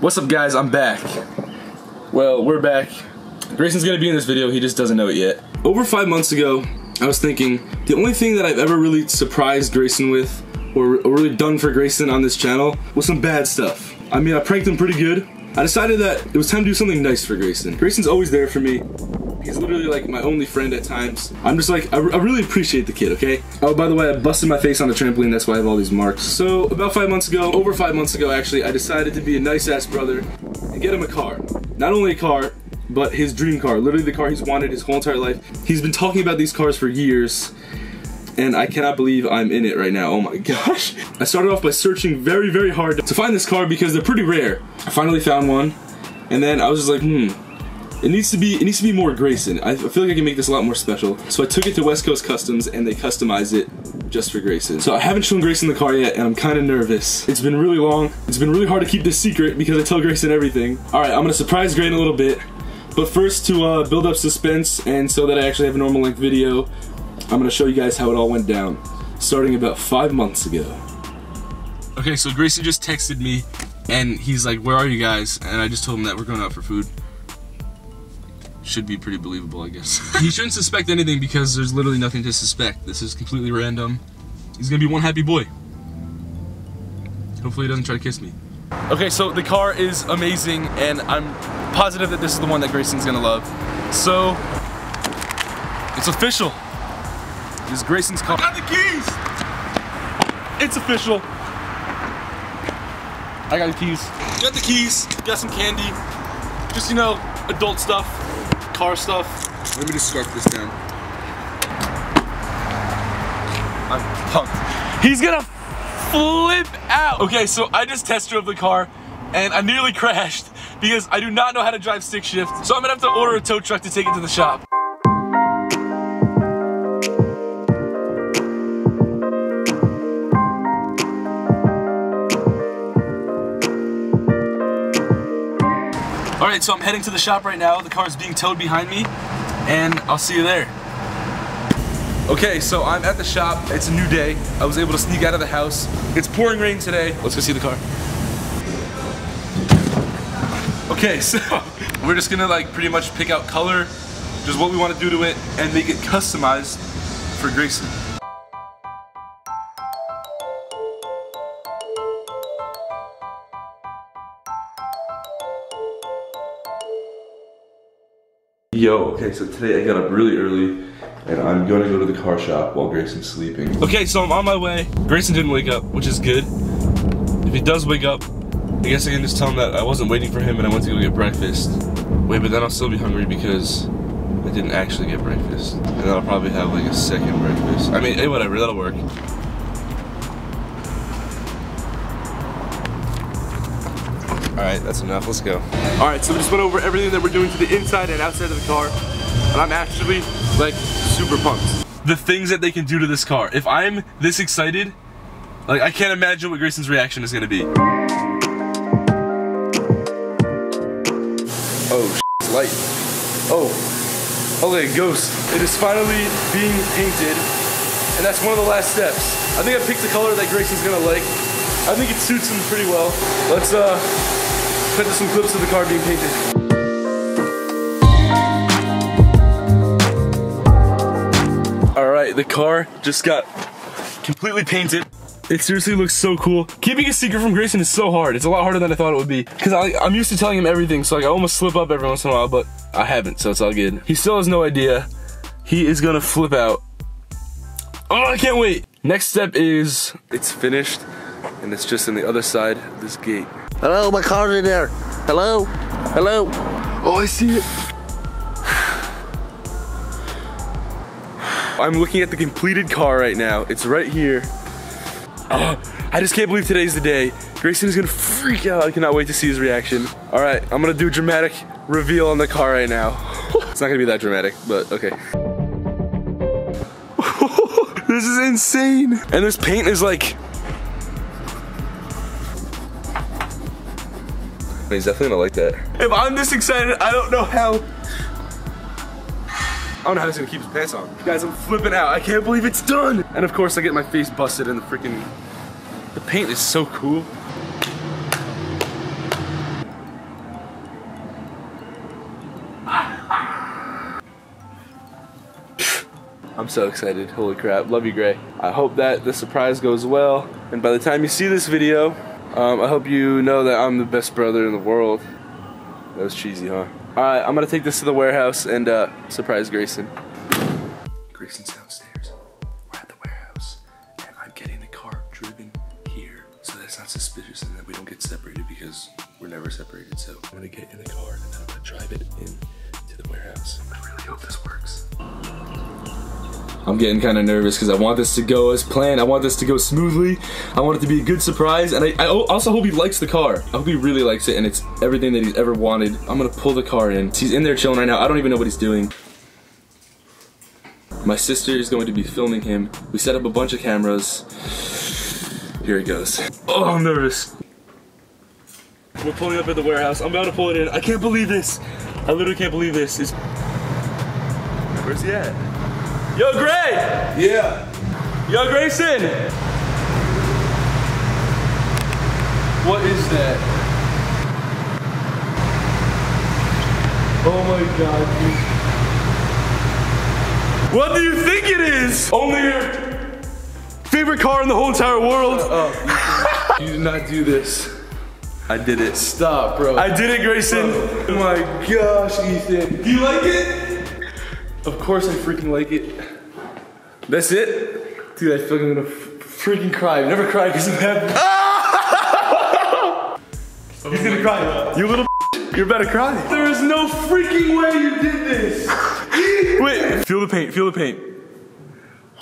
What's up, guys? I'm back. Well, we're back. Grayson's gonna be in this video, he just doesn't know it yet. Over 5 months ago, I was thinking, the only thing that I've ever really surprised Grayson with, or really done for Grayson on this channel, was some bad stuff. I mean, I pranked him pretty good. I decided that it was time to do something nice for Grayson. Grayson's always there for me. He's literally like my only friend at times. I'm just like, I really appreciate the kid, okay? Oh, by the way, I busted my face on the trampoline. That's why I have all these marks. So about 5 months ago, over 5 months ago actually, I decided to be a nice ass brother and get him a car. Not only a car, but his dream car. Literally the car he's wanted his whole entire life. He's been talking about these cars for years, and I cannot believe I'm in it right now. Oh my gosh. I started off by searching very, very hard to find this car because they're pretty rare. I finally found one, and then I was just like, It needs to be more Grayson. I feel like I can make this a lot more special. So I took it to West Coast Customs and they customized it just for Grayson. So I haven't shown Grayson the car yet and I'm kind of nervous. It's been really long. It's been really hard to keep this secret because I tell Grayson everything. All right, I'm gonna surprise Gray in a little bit. But first, to build up suspense and so that I actually have a normal length video, I'm gonna show you guys how it all went down, starting about 5 months ago. Okay, so Grayson just texted me and he's like, where are you guys? And I just told him that we're going out for food. Should be pretty believable, I guess. He shouldn't suspect anything because there's literally nothing to suspect. This is completely random. He's gonna be one happy boy. Hopefully he doesn't try to kiss me. Okay, so the car is amazing and I'm positive that this is the one that Grayson's gonna love. So, it's official. This is Grayson's car. I got the keys! It's official. I got the keys. Got the keys, got some candy. Just, you know, adult stuff. Car stuff. Let me just scarf this down. I'm pumped. He's gonna flip out. Okay, so I just test drove the car and I nearly crashed because I do not know how to drive stick shift. So I'm gonna have to order a tow truck to take it to the shop. Alright, so I'm heading to the shop right now. The car's being towed behind me, and I'll see you there. Okay, so I'm at the shop. It's a new day. I was able to sneak out of the house. It's pouring rain today. Let's go see the car. Okay, so we're just gonna like pretty much pick out color, just what we want to do to it, and make it customized for Grayson. Yo, okay, so today I got up really early and I'm gonna go to the car shop while Grayson's sleeping. Okay, so I'm on my way. Grayson didn't wake up, which is good. If he does wake up, I guess I can just tell him that I wasn't waiting for him and I went to go get breakfast. Wait, but then I'll still be hungry because I didn't actually get breakfast. And then I'll probably have like a second breakfast. I mean, hey, whatever, that'll work. Alright, that's enough, let's go. Alright, so we just went over everything that we're doing to the inside and outside of the car, and I'm actually, like, super pumped. The things that they can do to this car. If I'm this excited, like, I can't imagine what Grayson's reaction is gonna be. Oh, it's light. Oh, okay, ghost. It is finally being painted, and that's one of the last steps. I think I picked the color that Grayson's gonna like. I think it suits him pretty well. Let's, cut to some clips of the car being painted. Alright, the car just got completely painted. It seriously looks so cool. Keeping a secret from Grayson is so hard. It's a lot harder than I thought it would be. Because I'm used to telling him everything, so like, I almost slip up every once in a while, but I haven't, so it's all good. He still has no idea. He is gonna flip out. Oh, I can't wait! Next step is... It's finished, and it's just on the other side of this gate. Hello, my car's in there. Hello? Hello? Oh, I see it. I'm looking at the completed car right now. It's right here. Oh, I just can't believe today's the day. Grayson is gonna freak out. I cannot wait to see his reaction. All right, I'm gonna do a dramatic reveal on the car right now. It's not gonna be that dramatic, but okay. This is insane. And this paint is like, he's definitely gonna like that. If I'm this excited, I don't know how. I don't know how he's gonna keep his pants on. Guys, I'm flipping out. I can't believe it's done. And of course, I get my face busted in the freaking. The paint is so cool. I'm so excited. Holy crap. Love you, Gray. I hope that the surprise goes well. And by the time you see this video, I hope you know that I'm the best brother in the world. That was cheesy, huh? Alright, I'm gonna take this to the warehouse and surprise Grayson. Grayson's downstairs. We're at the warehouse. And I'm getting the car driven here so that it's not suspicious and that we don't get separated, because we're never separated. So I'm gonna get in the car and I'm gonna drive it into the warehouse. I really hope this works. I'm getting kind of nervous because I want this to go as planned. I want this to go smoothly. I want it to be a good surprise, and I also hope he likes the car. I hope he really likes it, and it's everything that he's ever wanted. I'm gonna pull the car in. He's in there chilling right now. I don't even know what he's doing. My sister is going to be filming him. We set up a bunch of cameras. Here he goes. Oh, I'm nervous. We're pulling up at the warehouse. I'm about to pull it in. I can't believe this. I literally can't believe this. Where's he at? Yo, Gray! Yeah. Yo, Grayson! What is that? Oh my god, dude. What do you think it is? Only your favorite car in the whole entire world. Oh, you did not do this. I did it. Stop, bro. I did it, Grayson. Bro. Oh my gosh, Ethan. Do you like it? Of course I freaking like it. That's it? Dude, I feel like I'm gonna freaking cry. I've never cried because I'm happy. Oh, he's gonna cry. God. You little you're about to cry. There is no freaking way you did this. Wait, feel the paint, feel the paint.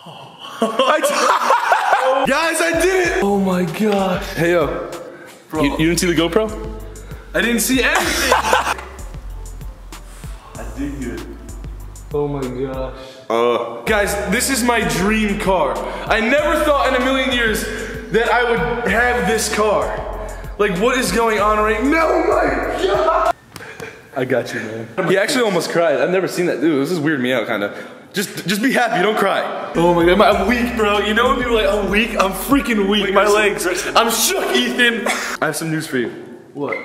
Oh. Guys, I did it! Oh my gosh. Hey, yo. Bro. You didn't see the GoPro? I didn't see anything. I did good. Oh my gosh. Guys, this is my dream car. I never thought in a million years that I would have this car. Like, what is going on right now? Oh my god! I got you, man. He actually almost cried. I've never seen that. Dude, this is weirding me out, kinda. Just be happy, don't cry. Oh my god, I'm weak, bro. You know when people are like, I'm weak? I'm freaking weak. Wait, my legs. I'm shook, Ethan. I have some news for you. What?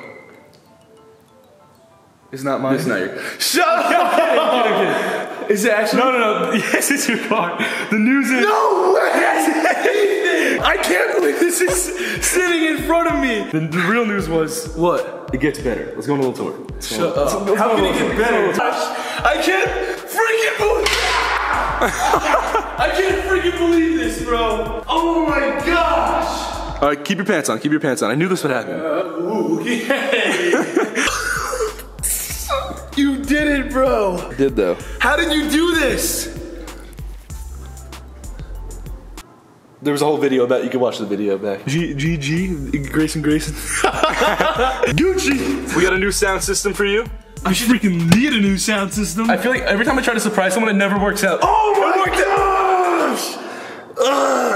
It's not mine. It's not your. Shut up! Get it. Is it actually? No. Yes, it's your car. The news is. No way! Yes, I can't believe this is sitting in front of me. The real news was what? It gets better. Let's go on a little tour. Shut up. How can it get better? I can't freaking believe. I can't freaking believe this, bro. Oh my gosh! All right, keep your pants on. Keep your pants on. I knew this would happen. Okay. You did it, bro. I did though. How did you do this? There was a whole video about. You can watch the video back. Grayson. Gucci. We got a new sound system for you. I should freaking need a new sound system. I feel like every time I try to surprise someone, it never works out. Oh my gosh!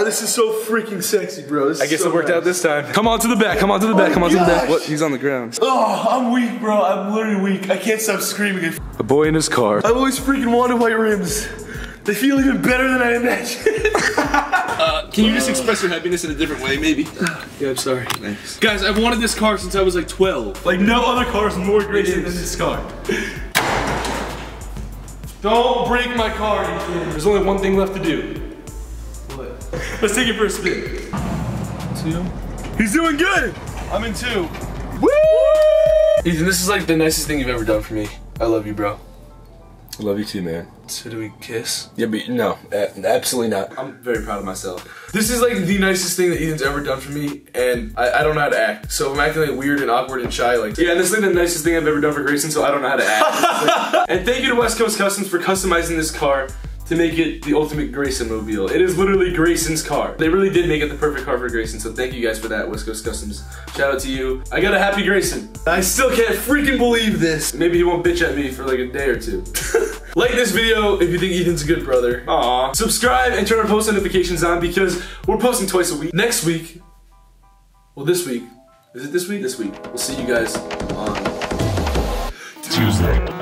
This is so freaking sexy, bro. I guess it worked out this time. Come on to the back, come on to the back, come on to the back. What? He's on the ground. Oh, I'm weak, bro. I'm literally weak. I can't stop screaming. A boy in his car. I've always freaking wanted white rims. They feel even better than I imagined. Can you just express your happiness in a different way, maybe? Yeah, I'm sorry. Thanks. Guys, I've wanted this car since I was like 12. Like, no other car is more great than this car. Don't break my car, you kid. There's only one thing left to do. Let's take it for a spin. 2. He's doing good. I'm in 2. Woo! Ethan, this is like the nicest thing you've ever done for me. I love you, bro. I love you too, man. So do we kiss? Yeah, but no, absolutely not. I'm very proud of myself. This is like the nicest thing that Ethan's ever done for me, and I don't know how to act. So I'm acting like weird and awkward and shy. Like, yeah, and this is like the nicest thing I've ever done for Grayson, so I don't know how to act. Like, and thank you to West Coast Customs for customizing this car to make it the ultimate Grayson-mobile. It is literally Grayson's car. They really did make it the perfect car for Grayson, so thank you guys for that, West Coast Customs. Shout out to you. I got a happy Grayson. I still can't freaking believe this. Maybe he won't bitch at me for like a day or two. Like this video if you think Ethan's a good brother. Aww. Subscribe and turn our post notifications on because we're posting twice a week. Next week, well this week, is it this week? This week. We'll see you guys on Tuesday.